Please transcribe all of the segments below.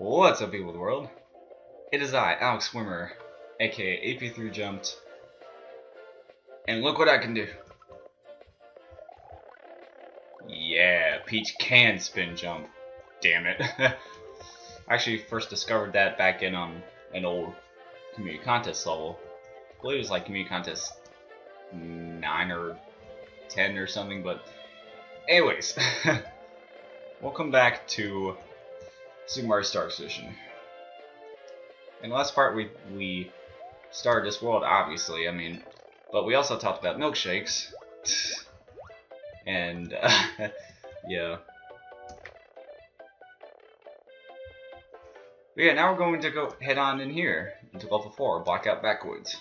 What's up, people of the world? It is I, Alex Swimmer, aka AP3Jumpt, and look what I can do. Yeah, Peach can spin jump. Damn it. I actually first discovered that back in an old community contest level. I believe it was like community contest 9 or 10 or something, but anyways. Welcome back to Super Mario Star Expedition. In the last part we started this world, obviously, I mean, but we also talked about milkshakes, and, yeah. But yeah, now we're going to go head on in here, into level 4, Blackout Backwoods.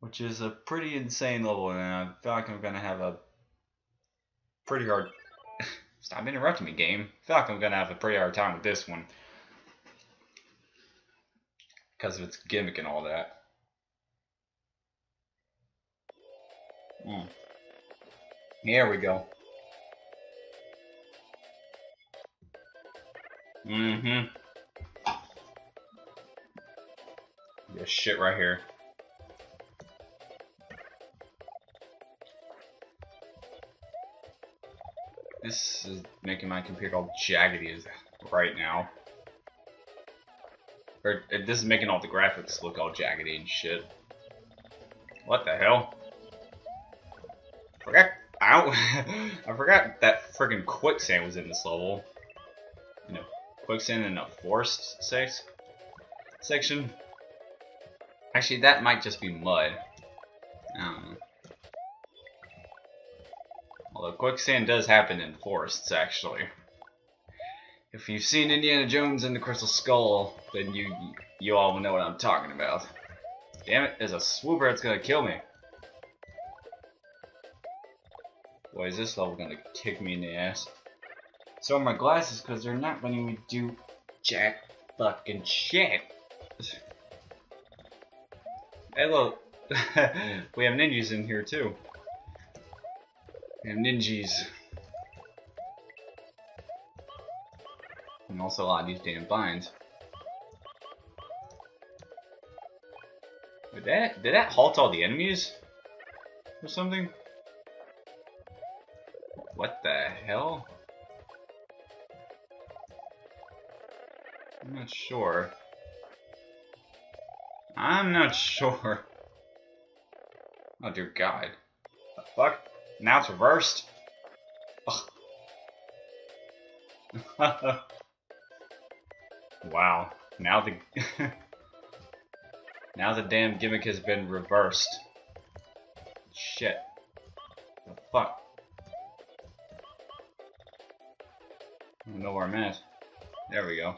Which is a pretty insane level, and I feel like I'm gonna have a pretty hard... Stop interrupting me, game. I feel like I'm gonna have a pretty hard time with this one. Because of its gimmick and all that. Here we go. This shit right here. This is making my computer all jaggedy as right now. Or this is making all the graphics look all jaggedy and shit. What the hell? I forgot that friggin' quicksand was in this level. You know, quicksand in a forest section. Actually, that might just be mud. Although quicksand does happen in forests, actually. If you've seen Indiana Jones and the Crystal Skull, then you all know what I'm talking about. Damn it, there's a swooper that's gonna kill me. Boy, is this level gonna kick me in the ass. So are my glasses, because they're not letting me do jack fucking shit. Hey, look. We have ninjas in here, too. And ninjas. And also a lot of these damn vines. Did that halt all the enemies? Or something? What the hell? I'm not sure. Oh dear God. The fuck? Now it's reversed. Wow. Now the now the damn gimmick has been reversed. Shit. The fuck. I don't know where I'm at. There we go.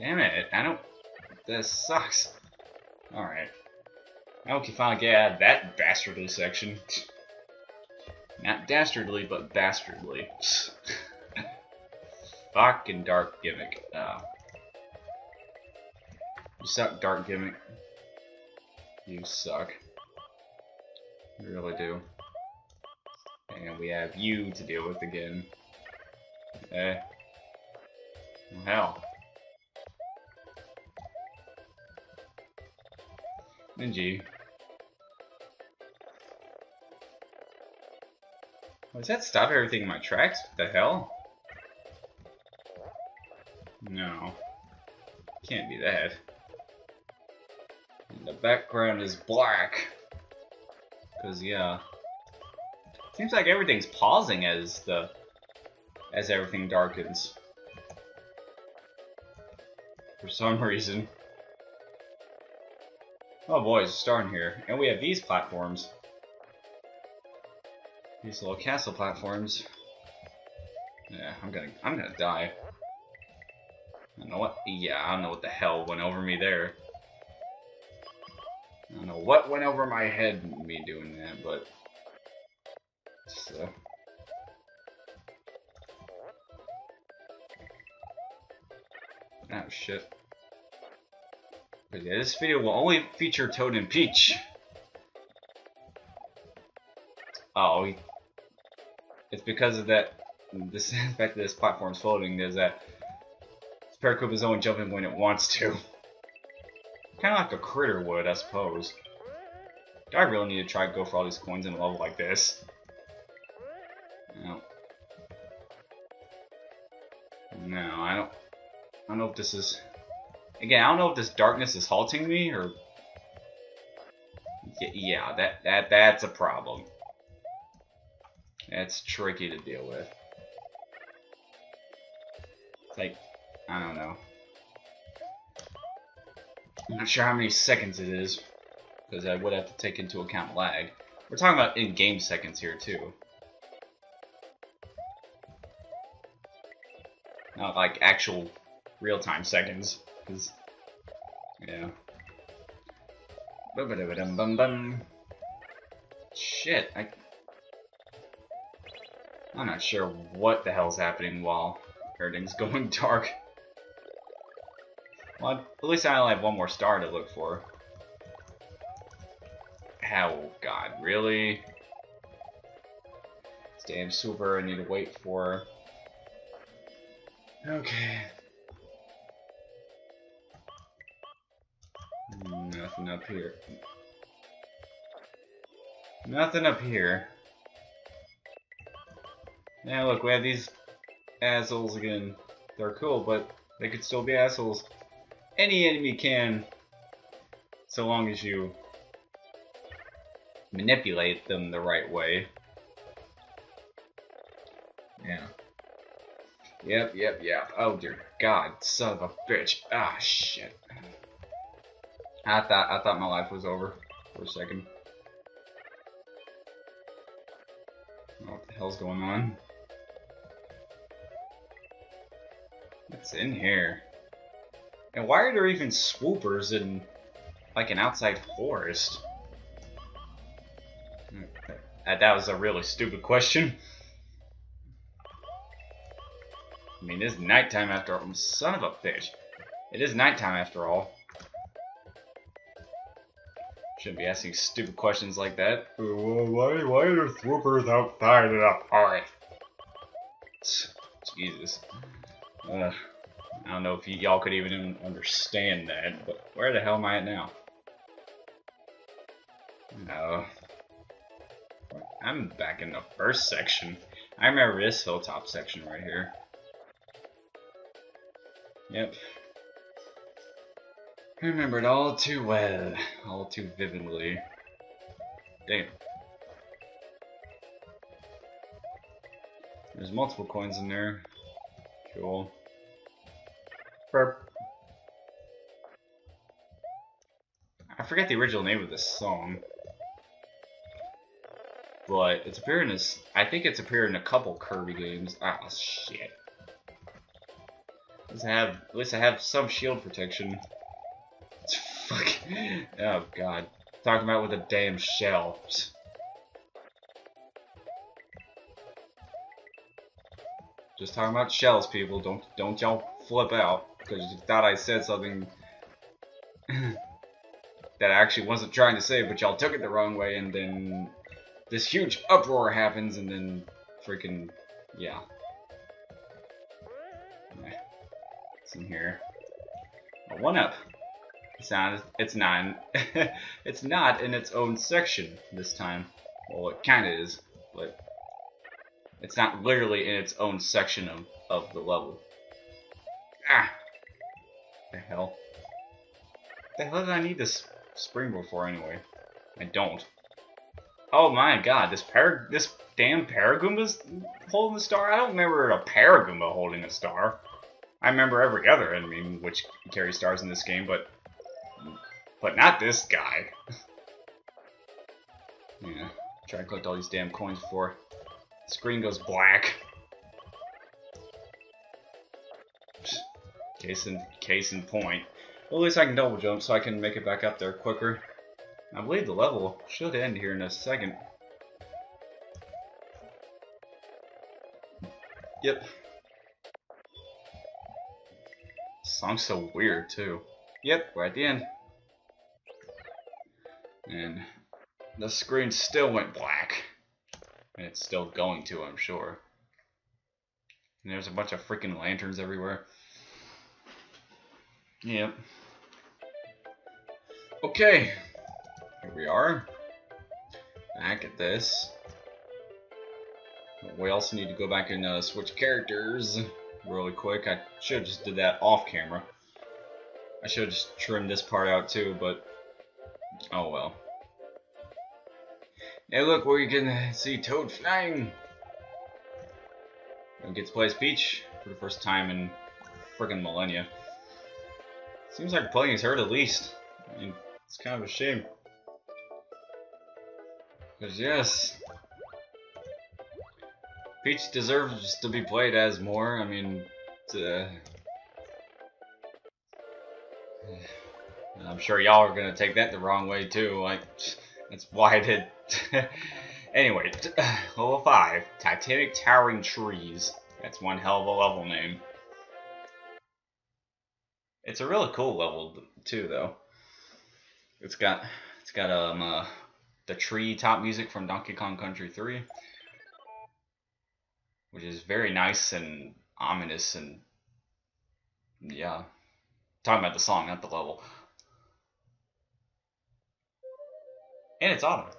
Damn it! I don't. This sucks. Alright. Now we can finally get out of that dastardly section. Not dastardly, but bastardly. Fucking dark gimmick. You suck, dark gimmick. You suck. You really do. And we have you to deal with again. Eh. Well, hell. Ninja. Does that stop everything in my tracks? What the hell? No. Can't be that. And the background is black. Cause yeah. Seems like everything's pausing as everything darkens. For some reason. Oh boy, it's starting here. And we have these platforms. These little castle platforms. Yeah, I'm gonna die. I don't know what the hell went over me there. I don't know what went over my head me doing that, but so oh shit. Yeah, this video will only feature Toad and Peach. Oh, it's because of that. This fact that this platform's floating is that Paracoob is only jumping when it wants to. Kind of like a critter would, I suppose. Do I really need to try to go for all these coins in a level like this? No. No, I don't know if this is... Again, I don't know if this darkness is halting me, or... Yeah, that's a problem. That's tricky to deal with. It's like, I don't know. I'm not sure how many seconds it is, because I would have to take into account lag. We're talking about in-game seconds here, too. Not like actual real-time seconds, because, yeah. Shit, I'm not sure what the hell's happening while everything's going dark. Well, at least I only have one more star to look for. Oh god, really? It's damn super, I need to wait for... Okay. Nothing up here. Nothing up here. Now look, we have these assholes again. They're cool, but they could still be assholes. Any enemy can, so long as you manipulate them the right way. Yeah. Yep. Oh dear god, son of a bitch. Ah, shit. I thought my life was over for a second. What the hell's going on? What's in here? And why are there even swoopers in, like, an outside forest? That was a really stupid question. I mean, it's nighttime after all. Son of a bitch. It is nighttime after all. Shouldn't be asking stupid questions like that. Why are there swoopers outside in a forest? Jesus. I don't know if y'all could even understand that, but where the hell am I at now? No. I'm back in the first section. I remember this hilltop section right here. Yep. I remember it all too well. All too vividly. Damn. There's multiple coins in there. Cool. I forget the original name of this song, but it's appeared in I think it's appeared in a couple Kirby games. Ah, shit. At least I have some shield protection. It's fucking... Oh god, talking about with a damn shell. Just talking about shells, people. Don't y'all flip out. Because you thought I said something that I actually wasn't trying to say, but y'all took it the wrong way, and then this huge uproar happens, and then freaking, yeah. It's in here. A 1-up. It's not. It's not in its own section this time. Well, it kind of is, but it's not literally in its own section of the level. Ah. The hell? The hell did I need this springboard for anyway? I don't. Oh my god, this damn Paragoomba's holding the star? I don't remember a Paragoomba holding a star. I remember every other enemy which carries stars in this game, but not this guy. Yeah, try to collect all these damn coins before the screen goes black. Case in point. Well, at least I can double jump so I can make it back up there quicker. I believe the level should end here in a second. Yep. This song's so weird too. Yep, we're at the end. And the screen still went black. And it's still going to, I'm sure. And there's a bunch of freaking lanterns everywhere. Yep. Okay. Here we are. Back at this. We also need to go back and switch characters really quick. I should have just did that off camera. I should have just trimmed this part out too, but oh well. Hey look, where you can see Toad flying! I get to play as Peach for the first time in frickin' millennia. Seems like playing is hurt at least. I mean, it's kind of a shame. Because yes, Peach deserves to be played as more. I mean, I'm sure y'all are gonna take that the wrong way too. Like, that's why I did. Anyway, level 5, Titanic Towering Trees. That's one hell of a level name. It's a really cool level too, though. It's got the tree top music from Donkey Kong Country 3, which is very nice and ominous and yeah. Talking about the song, not the level. And it's autumn.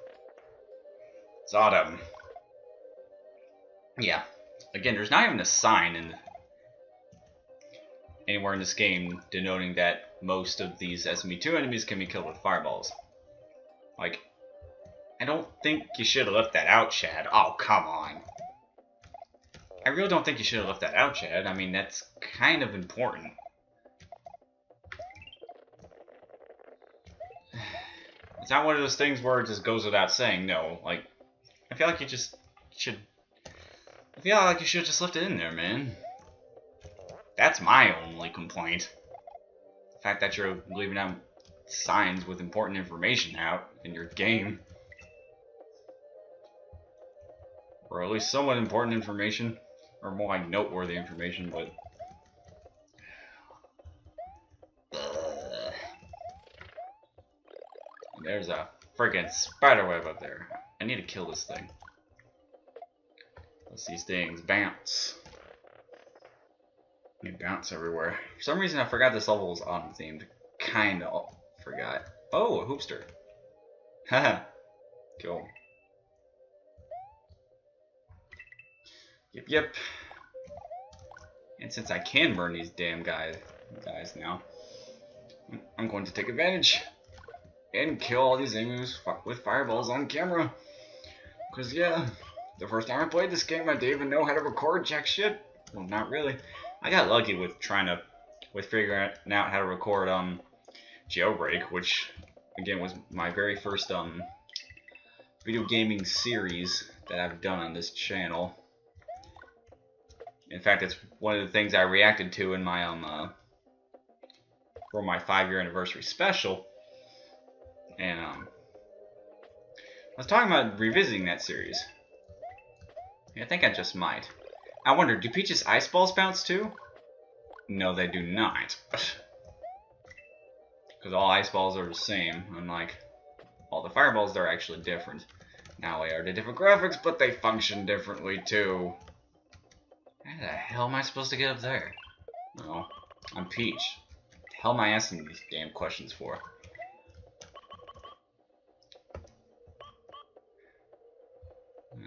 It's autumn. Yeah. Again, there's not even a sign anywhere in this game denoting that most of these SMB2 enemies can be killed with fireballs. Like, I don't think you should have left that out, Shad. Oh, come on. I really don't think you should have left that out, Shad. I mean, that's kind of important. It's not one of those things where it just goes without saying, no. Like, I feel like you just should... I feel like you should have just left it in there, man. That's my only complaint. The fact that you're leaving out signs with important information out in your game. Or at least somewhat important information. Or more like noteworthy information, but... There's a freaking spiderweb up there. I need to kill this thing. Let's see these things bounce. They bounce everywhere. For some reason, I forgot this level was autumn themed. Kind of forgot. Oh, a hoopster. Haha. Cool. Yep, yep. And since I can burn these damn guys now, I'm going to take advantage. And kill all these enemies with fireballs on camera. Because, yeah, the first time I played this game, I didn't even know how to record jack shit. Well, not really. I got lucky with figuring out how to record Jailbreak, which, again, was my very first video gaming series that I've done on this channel. In fact, it's one of the things I reacted to in my for my 5-year anniversary special. And, I was talking about revisiting that series. I think I just might. I wonder, do Peach's ice balls bounce too? No, they do not. Because all ice balls are the same, unlike all the fireballs, they're actually different. Now they are the different graphics, but they function differently too. How the hell am I supposed to get up there? Oh, I'm Peach. What the hell am I asking these damn questions for?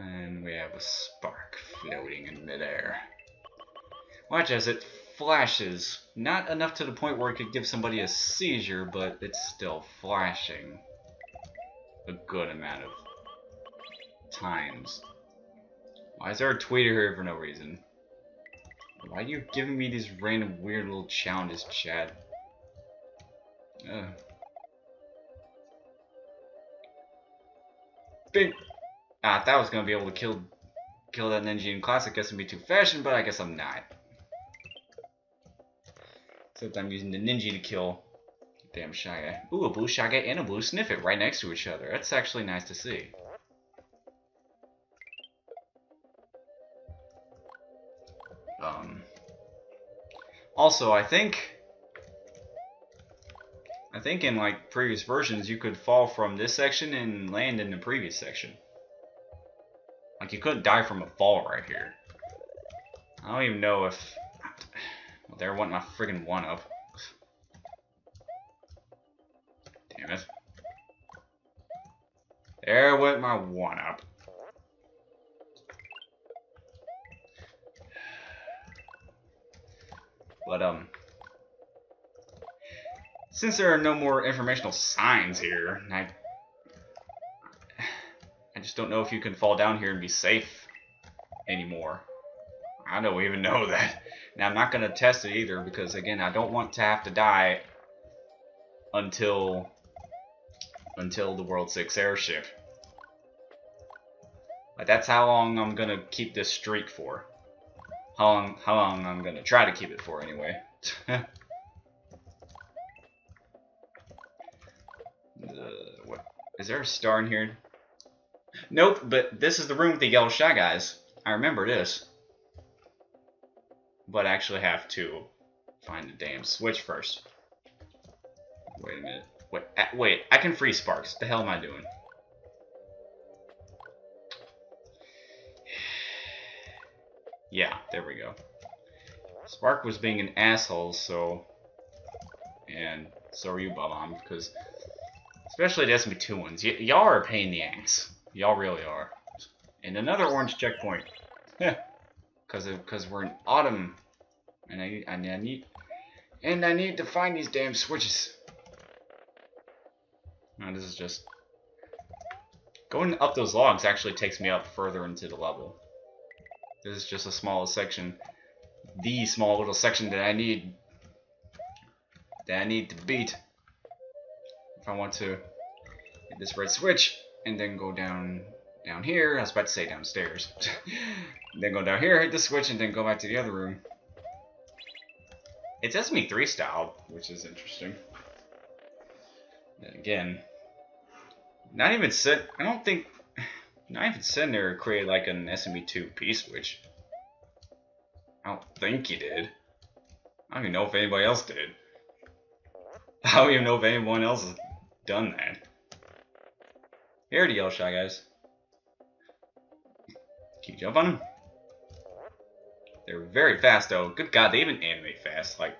And we have a spark floating in midair. Watch as it flashes. Not enough to the point where it could give somebody a seizure, but it's still flashing a good amount of times. Why is there a tweeter here for no reason? Why are you giving me these random weird little challenges, Chad? Ugh. Big... I thought I was going to be able to kill that ninja in classic SMB2 fashion, but I guess I'm not. Except I'm using the ninja to kill the damn shy guy. Ooh, a blue shy guy and a blue sniffit right next to each other. That's actually nice to see. Also, I think I think in like previous versions, you could fall from this section and land in the previous section. Like you couldn't die from a fall right here. I don't even know if... Well, there wasn't my friggin' one up. Damn it. There went my one up. But, since there are no more informational signs here, I just don't know if you can fall down here and be safe anymore. I don't even know that. Now, I'm not going to test it either because, again, I don't want to have to die until the World 6 airship. Like, that's how long I'm going to keep this streak for. How long I'm going to try to keep it for, anyway. What? Is there a star in here? Nope, but this is the room with the yellow shy guys. I remember this. But I actually have to find the damn switch first. Wait a minute. Wait, I can free sparks. What the hell am I doing? Yeah, there we go. Spark was being an asshole, so... And so are you, Bob-omb, because... Especially the SMB2 ones. Y'all are a pain in the ass. Y'all really are. And another orange checkpoint. Because we're in autumn. And I need to find these damn switches. Now this is just... Going up those logs actually takes me up further into the level. This is just a small section. The small little section that I need. That I need to beat. If I want to hit this red switch and then go down here. I was about to say downstairs. Then go down here, hit the switch, and then go back to the other room. It's SMB3 style, which is interesting. And again, not even sitting there create like an SMB2 P switch. I don't think you did. I don't even know if anybody else did. I don't even know if anyone else has done that. Here to yell shy guys. Can you jump on them? They're very fast though. Good god, they even animate fast. Like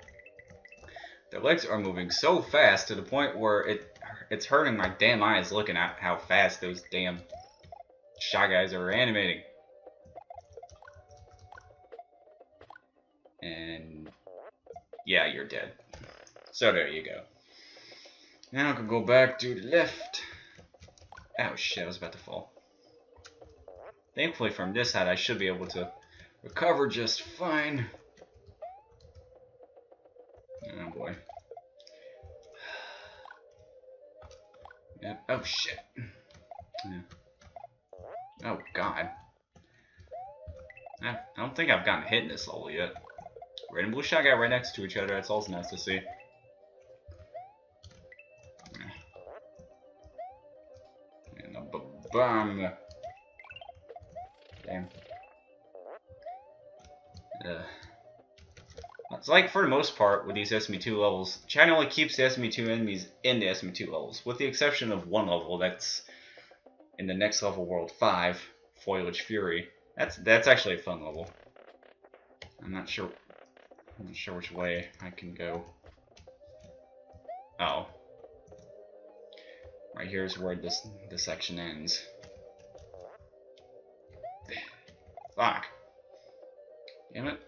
their legs are moving so fast to the point where it's hurting my damn eyes looking at how fast those damn shy guys are animating. And yeah, you're dead. So there you go. Now I can go back to the left. Oh shit, I was about to fall. Thankfully from this side I should be able to recover just fine. Oh boy. Yep. Oh shit. Yeah. Oh god. I don't think I've gotten hit in this level yet. Red and blue shot guy right next to each other, that's also nice to see. And a bomb. Damn. It's like for the most part with these SMB2 levels, Chad only keeps the SMB2 enemies in the SMB2 levels, with the exception of one level that's in the next level, World 5, Foliage Fury. That's actually a fun level. I'm not sure which way I can go. Oh. Right here is where this section ends. Fuck. Damn it.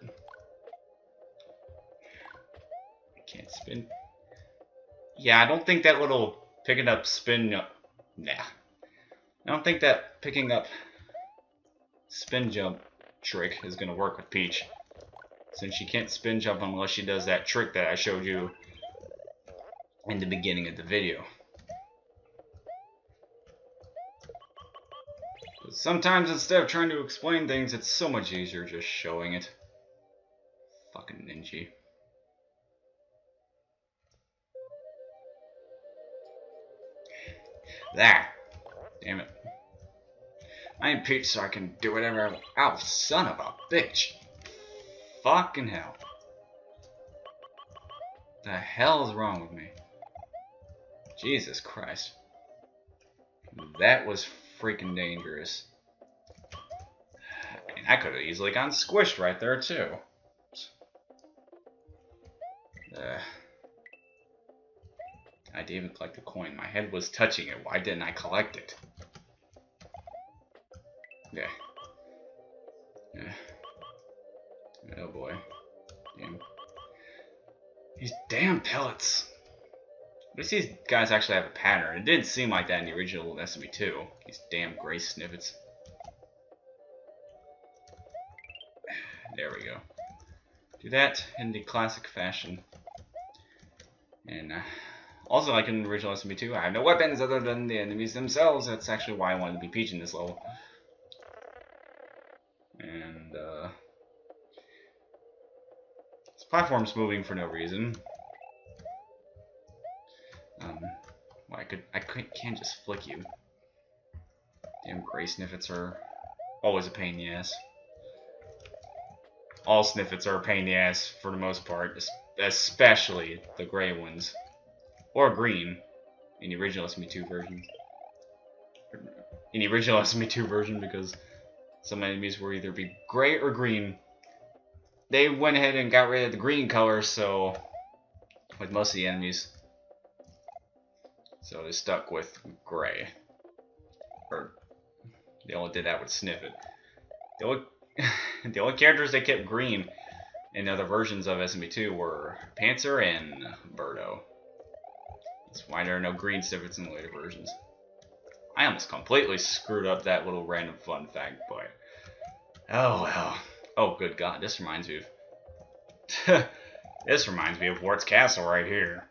I can't spin. Yeah, I don't think that little picking up spin... Nah. I don't think that picking up spin jump trick is going to work with Peach. Since she can't spin jump unless she does that trick that I showed you in the beginning of the video. But sometimes instead of trying to explain things, it's so much easier just showing it. Fucking ninja. There. Damn it. I am Peach, so I can do whatever I want. Ow, son of a bitch. Fucking hell. The hell is wrong with me? Jesus Christ. That was freaking dangerous. I mean, I could have easily gotten squished right there, too. I didn't even collect the coin. My head was touching it. Why didn't I collect it? Okay. Yeah. Oh boy. Damn. These damn pellets. At least these guys actually have a pattern. It didn't seem like that in the original SMB2. These damn gray snippets. There we go. Do that in the classic fashion. And also, like in the original SMB2, I have no weapons other than the enemies themselves. That's actually why I wanted to be Peach in this level. And this platform's moving for no reason. Well, I can't just flick you. Damn gray sniffets are always a pain in the ass. All sniffets are a pain in the ass for the most part, especially the gray ones. Or green, in the original SMB2 version. In the original SMB2 version, because some enemies will either be gray or green. They went ahead and got rid of the green color, so... with most of the enemies. So they stuck with gray. Or they only did that with Sniffet. The only characters they kept green in other versions of SMB2 were Panzer and Birdo. That's why there are no green Sniffets in the later versions. I almost completely screwed up that little random fun fact, but... oh well. Oh good god, this reminds me of... this reminds me of Wart's Castle right here.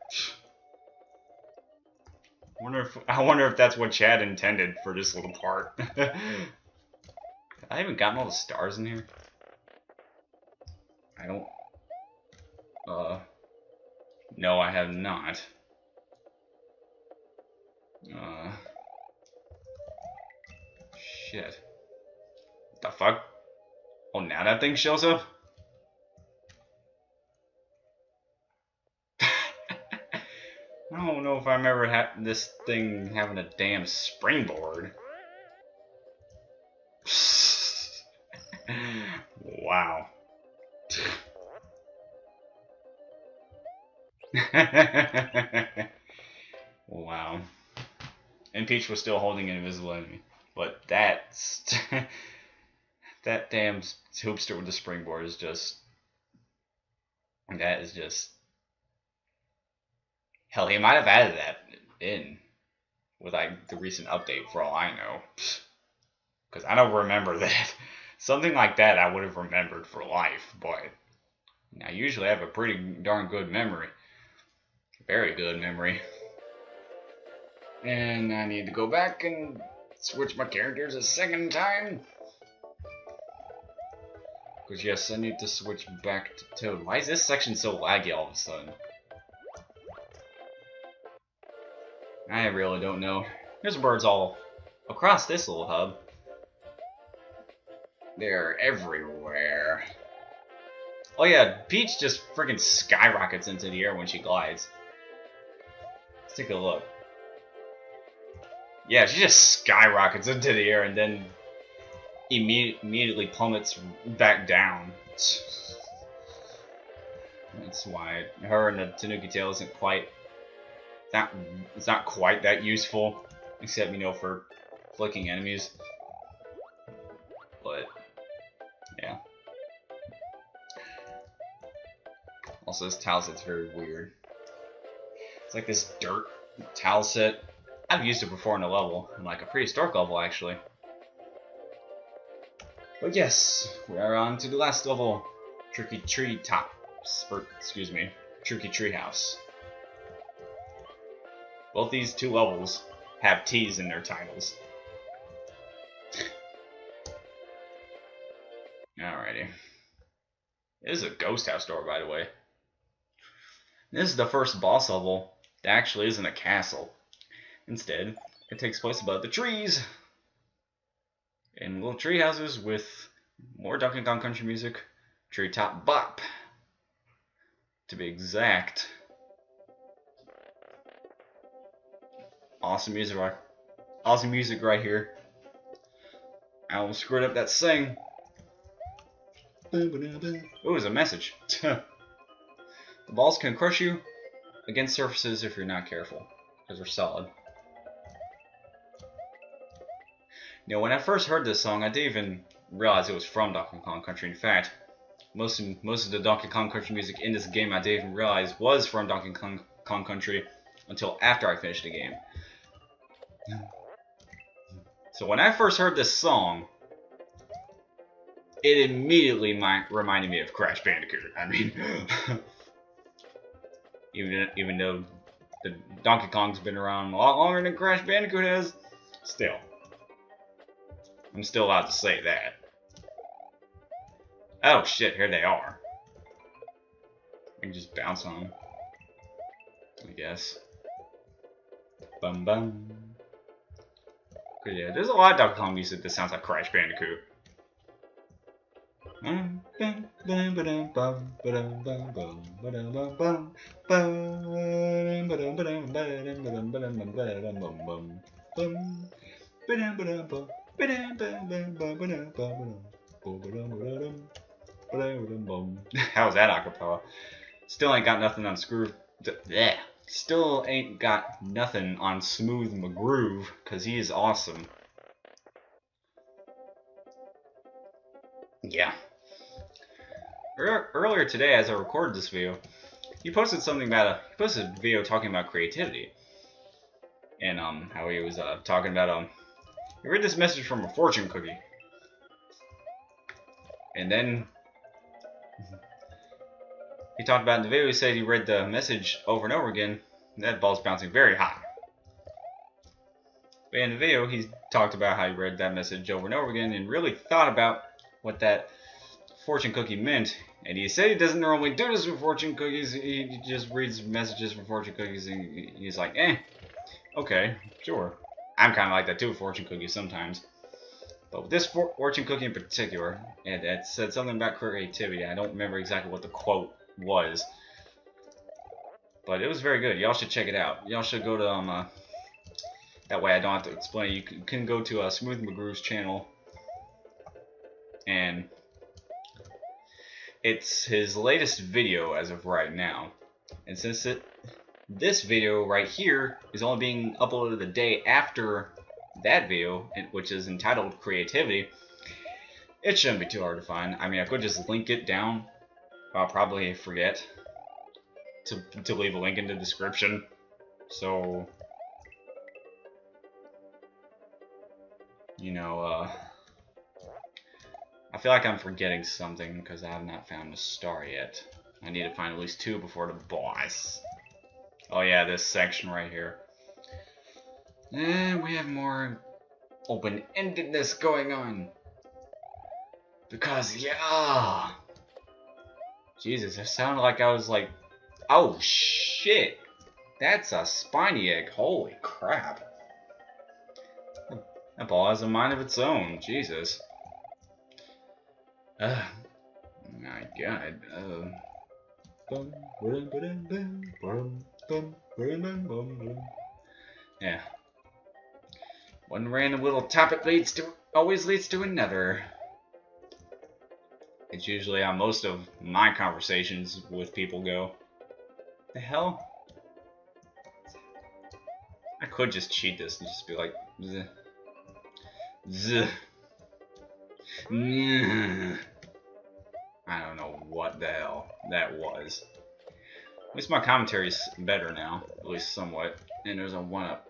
I wonder if that's what Shad intended for this little part. Have I even gotten all the stars in here? I don't... no, I have not. Shit. What the fuck? Oh, now that thing shows up? I don't know if I remember this thing having a damn springboard. Wow. Wow. And Peach was still holding an invisible enemy. But that damn hoopster with the springboard is just... that is just... hell, he might have added that in with like the recent update for all I know. Because I don't remember that. Something like that I would have remembered for life, but I usually have a pretty darn good memory. Very good memory. And I need to go back and switch my characters a second time. Because yes, I need to switch back to Toad. Why is this section so laggy all of a sudden? I really don't know. There's birds all across this little hub. They're everywhere. Oh yeah, Peach just freaking skyrockets into the air when she glides. Let's take a look. Yeah, she just skyrockets into the air and then immediately plummets back down. That's why her and the Tanuki tail isn't quite... it's not quite that useful, except, you know, for flicking enemies. But, yeah. Also, this tile set's very weird. It's like this dirt tile set. I've used it before in a level, in like a prehistoric level, actually. But yes, we are on to the last level. Tricky Tree Tops, or, excuse me, Tricky Tree House. Both these two levels have T's in their titles. Alrighty. This is a ghost house door, by the way. This is the first boss level that actually isn't a castle. Instead, it takes place above the trees. In little tree houses with more Donkey Kong Country music. Treetop Bop. To be exact. Awesome music, right? Awesome music right here. I almost screwed up that sing. Ooh, there's a message. The balls can crush you against surfaces if you're not careful, because they're solid. Now, when I first heard this song, I didn't even realize it was from Donkey Kong Country. In fact, most of the Donkey Kong Country music in this game I didn't even realize was from Donkey Kong Country until after I finished the game. So when I first heard this song, it immediately reminded me of Crash Bandicoot. I mean, even though the Donkey Kong's been around a lot longer than Crash Bandicoot has, still, I'm still allowed to say that. Oh shit! Here they are. I can just bounce on them, I guess. Bum bum. Cause yeah, there's a lot of Donkey Kong music that sounds like Crash Bandicoot. How's that acapella? Still ain't got nothing on Still ain't got nothing on Smooth McGroove, cause he is awesome. Yeah. Earlier today, as I recorded this video, he posted something about he posted a video talking about creativity, and how he was talking about he read this message from a fortune cookie, and then he talked about in the video. He said he read the message over and over again. And that ball's bouncing very high. But in the video, he talked about how he read that message over and over again and really thought about what that fortune cookie meant, and he said he doesn't normally do this with fortune cookies. He just reads messages from fortune cookies, and he's like, eh, okay, sure. I'm kind of like that too with fortune cookies sometimes, but with this fortune cookie in particular, and it said something about creativity. I don't remember exactly what the quote was, but it was very good. Y'all should check it out. Y'all should go to that way I don't have to explain. You can go to Smooth McGroove's channel, and it's his latest video as of right now, and since this video right here is only being uploaded the day after that video, which is entitled Creativity, it shouldn't be too hard to find. I mean, I could just link it down. I'll probably forget to leave a link in the description, so you know, I feel like I'm forgetting something because I have not found the star yet. I need to find at least two before the boss. Oh yeah, this section right here. And we have more open-endedness going on. Because, yeah. Jesus, it sounded like I was like, oh shit. That's a spiny egg. Holy crap. That ball has a mind of its own. Jesus. My God. Yeah. One random little topic always leads to another. It's usually how most of my conversations with people go. The hell? I could just cheat this and just be like, "Zuh, zuh." I don't know what the hell that was. At least my commentary's better now, at least somewhat. And there's a one-up.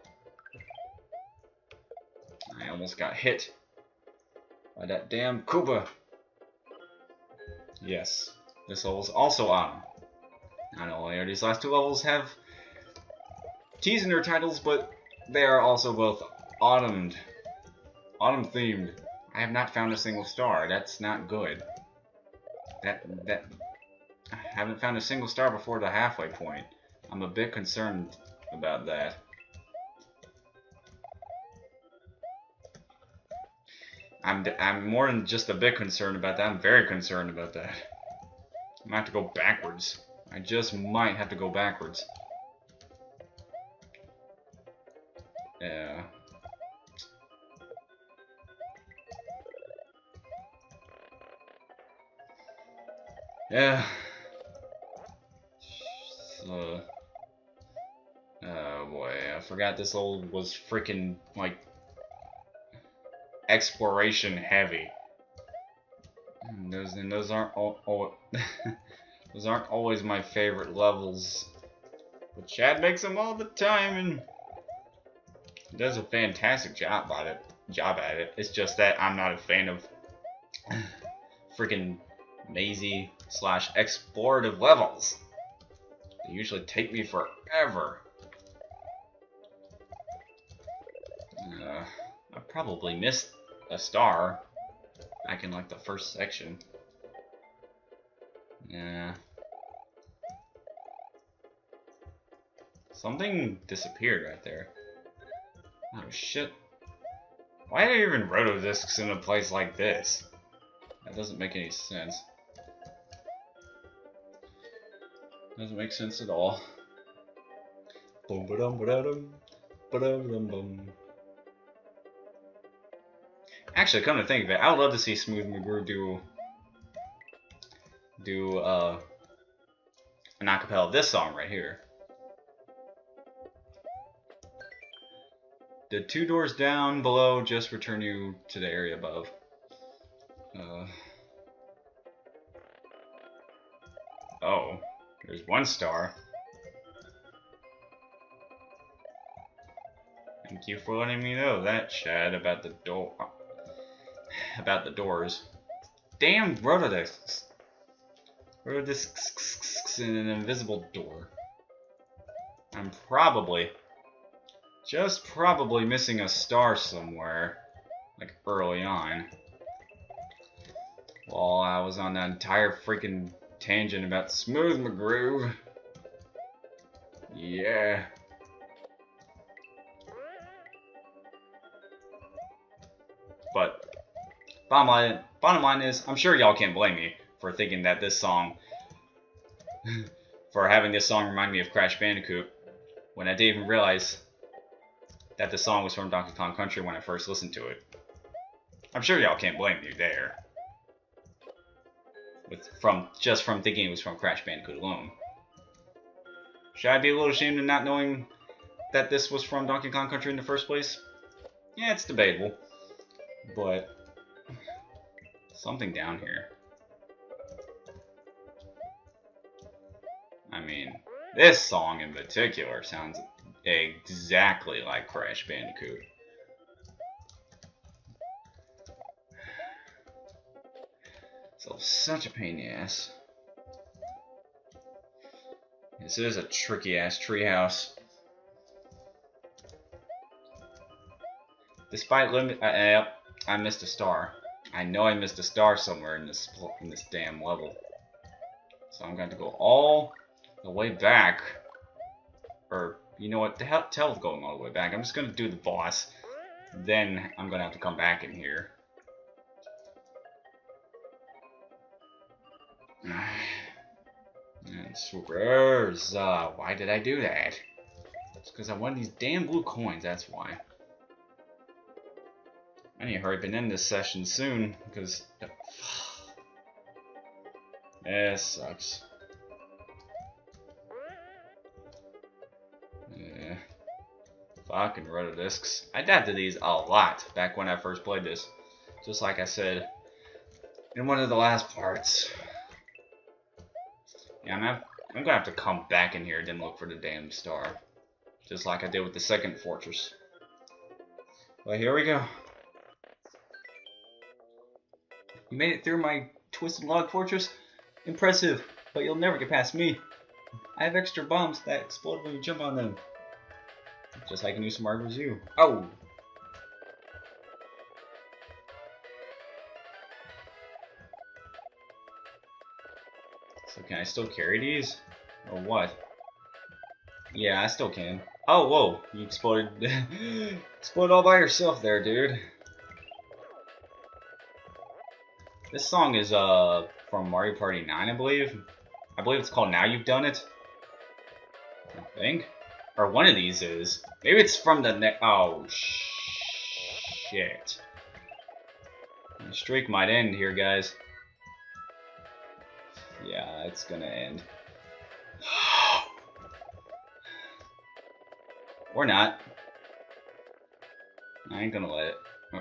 I almost got hit by that damn Koopa. Yes, this level's also on. Not only are these last two levels have T's in their titles, but they are also both autumn-themed. I have not found a single star. That's not good. That I haven't found a single star before the halfway point. I'm a bit concerned about that. I'm more than just a bit concerned about that. I'm very concerned about that. I might have to go backwards. I just might have to go backwards. Yeah. Yeah. So, oh boy, I forgot this old was freaking like exploration heavy. And those aren't all those aren't always my favorite levels. But Shad makes them all the time and does a fantastic job at it. It's just that I'm not a fan of freaking mazy / explorative levels. They usually take me forever. I probably missed a star back in like the first section. Yeah. Something disappeared right there. Oh shit. Why are there even rotodiscs in a place like this? That doesn't make any sense. Doesn't make sense at all. Boom ba dum ba dum ba dum bum. Actually, come to think of it, I would love to see Smooth McGroove do an acapella of this song right here. The two doors down below just return you to the area above. Oh. There's one star. Thank you for letting me know that, Shad, about the door. About the doors. Damn rotodiscs. Rotodiscs in an invisible door. I'm probably, just probably missing a star somewhere. Like early on. While I was on that entire freaking tangent about Smooth McGroove. Yeah. But bottom line is, I'm sure y'all can't blame me for thinking that this song, for having this song remind me of Crash Bandicoot, when I didn't even realize that the song was from Donkey Kong Country when I first listened to it. I'm sure y'all can't blame me there. From thinking it was from Crash Bandicoot alone. Should I be a little ashamed of not knowing that this was from Donkey Kong Country in the first place? Yeah, it's debatable. But something down here. I mean, this song in particular sounds exactly like Crash Bandicoot. So such a pain in the ass. This is a tricky ass treehouse. Despite limit, I missed a star. I know I missed a star somewhere in this damn level. So I'm going to go all the way back. Or you know what? The hell with going all the way back. I'm just going to do the boss. Then I'm going to have to come back in here. And swears, why did I do that? It's because I wanted these damn blue coins, that's why. I need to hurry up and end this session soon, because this sucks. Yeah. Fucking rotodiscs. I adapted these a lot back when I first played this. Just like I said in one of the last parts. Yeah, I'm gonna have to come back in here and then look for the damn star. Just like I did with the second fortress. Well, here we go. You made it through my Twisted Log Fortress? Impressive, but you'll never get past me. I have extra bombs that explode when you jump on them. Just like a new Mario's you. Oh! So can I still carry these? Or what? Yeah, I still can. Oh, whoa! You exploded. Exploded all by yourself there, dude. This song is from Mario Party 9, I believe. I believe it's called Now You've Done It. I think. Or one of these is. Maybe it's from the next. Oh, shit. The streak might end here, guys. Yeah, it's gonna end. Or not. I ain't gonna let it. Oh.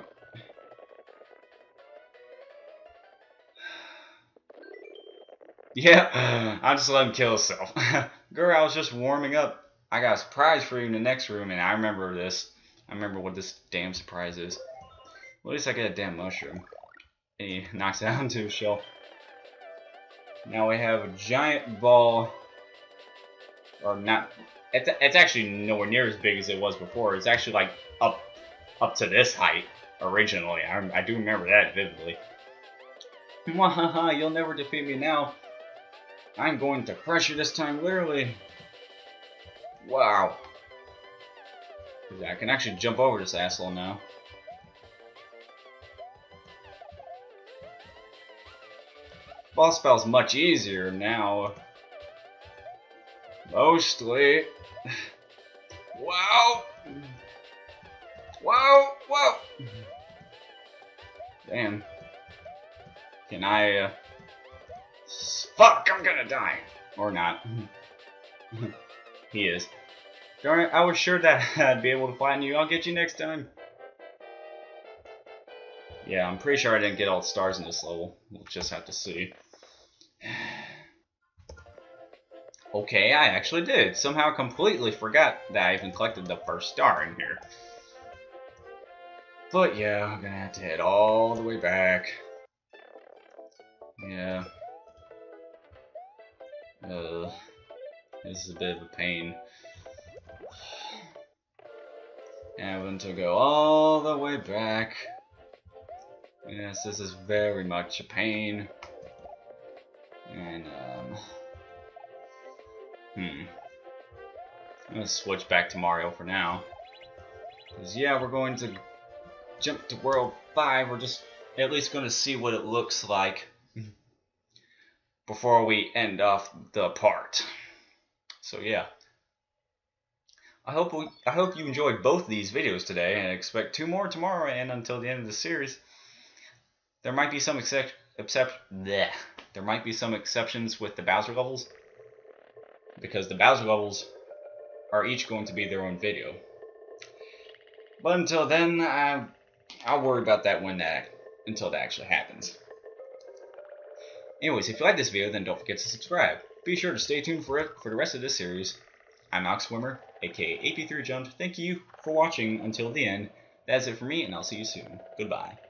Yeah, I just let him kill himself. Girl, I was just warming up. I got a surprise for you in the next room, and I remember this. I remember what this damn surprise is. Well, at least I get a damn mushroom. And he knocks it out into a shell. Now we have a giant ball. Or not. It's actually nowhere near as big as it was before. It's actually like up to this height originally. I do remember that vividly. Mwahaha, you'll never defeat me now. I'm going to crush you this time, literally. Wow. I can actually jump over this asshole now. Boss battle's much easier now. Mostly. Wow. Wow, wow. Damn. Can I, fuck, I'm gonna die. Or not. He is. Darn it, I was sure that I'd be able to find you. I'll get you next time. Yeah, I'm pretty sure I didn't get all the stars in this level. We'll just have to see. Okay, I actually did. Somehow completely forgot that I even collected the first star in here. But yeah, I'm gonna have to head all the way back. Yeah. This is a bit of a pain. Having to go all the way back. Yes, this is very much a pain. And, I'm gonna switch back to Mario for now. Because, yeah, we're going to jump to World 5. We're just at least gonna see what it looks like before we end off the part. So yeah, I hope you enjoyed both these videos today, and expect 2 more tomorrow and until the end of the series. There might be some exceptions with the Bowser levels, because the Bowser levels are each going to be their own video. But until then, I'll worry about that until that actually happens. Anyways, if you like this video, then don't forget to subscribe. Be sure to stay tuned for the rest of this series. I'm Alex Swimmer, aka AP3Jumpt. Thank you for watching until the end. That's it for me, and I'll see you soon. Goodbye.